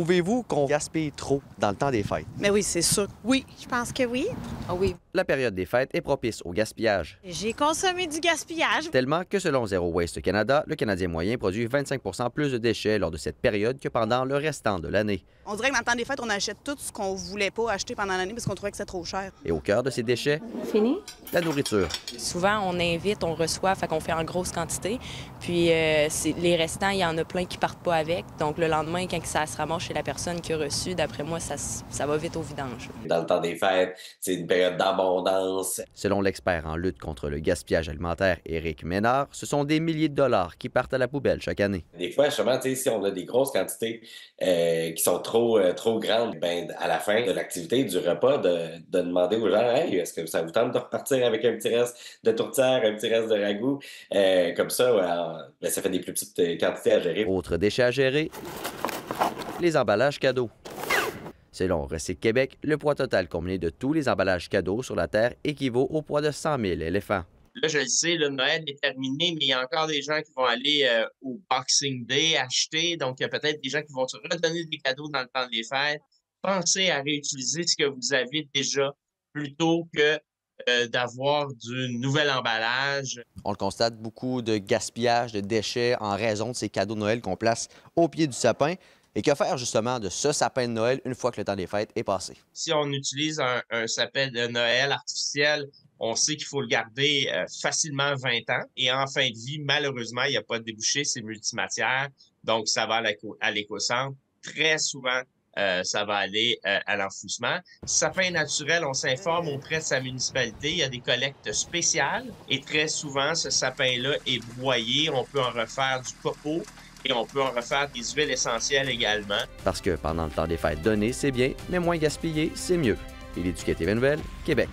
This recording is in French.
Trouvez-vous qu'on gaspille trop dans le temps des fêtes? Mais oui, c'est sûr. Oui, je pense que oui. Ah oui. La période des fêtes est propice au gaspillage. J'ai consommé du gaspillage. Tellement que selon Zero Waste Canada, le Canadien moyen produit 25 plus de déchets lors de cette période que pendant le restant de l'année. On dirait que dans le temps des fêtes, on achète tout ce qu'on voulait pas acheter pendant l'année parce qu'on trouvait que c'était trop cher. Et au cœur de ces déchets, fini, la nourriture. Souvent, on invite, on reçoit, fait qu'on fait en grosse quantité. Puis les restants, il y en a plein qui partent pas avec. Donc le lendemain, quand ça se ramasse chez la personne qui a reçu, d'après moi, ça va vite au vidange. Dans le temps des fêtes, c'est une période d'abondance. Selon l'expert en lutte contre le gaspillage alimentaire, Éric Ménard, ce sont des milliers de dollars qui partent à la poubelle chaque année. Des fois, justement, si on a des grosses quantités qui sont trop grandes, ben, à la fin de l'activité, du repas, de demander aux gens « Hey, est-ce que ça vous tente de repartir avec un petit reste de tourtière, un petit reste de ragoût? » Comme ça, ben, ça fait des plus petites quantités à gérer. Autre déchet à gérer, les emballages cadeaux. Selon Recyte Québec, le poids total combiné de tous les emballages cadeaux sur la Terre équivaut au poids de 100 000 éléphants. Là, je le sais, le Noël est terminé, mais il y a encore des gens qui vont aller au Boxing Day acheter. Donc, il y a peut-être des gens qui vont se redonner des cadeaux dans le temps des fêtes. Pensez à réutiliser ce que vous avez déjà plutôt que d'avoir du nouvel emballage. On le constate, beaucoup de gaspillage, de déchets en raison de ces cadeaux de Noël qu'on place au pied du sapin. Et que faire justement de ce sapin de Noël une fois que le temps des fêtes est passé? Si on utilise un sapin de Noël artificiel, on sait qu'il faut le garder facilement 20 ans. Et en fin de vie, malheureusement, il n'y a pas de débouché, c'est multimatière. Donc, ça va à l'éco-centre. Très souvent, ça va aller à l'enfouissement. Sapin naturel, on s'informe auprès de sa municipalité. Il y a des collectes spéciales. Et très souvent, ce sapin-là est broyé. On peut en refaire du copeau. Et on peut en refaire des huiles essentielles également. Parce que pendant le temps des fêtes, donner, c'est bien, mais moins gaspiller, c'est mieux. Il est du Québec.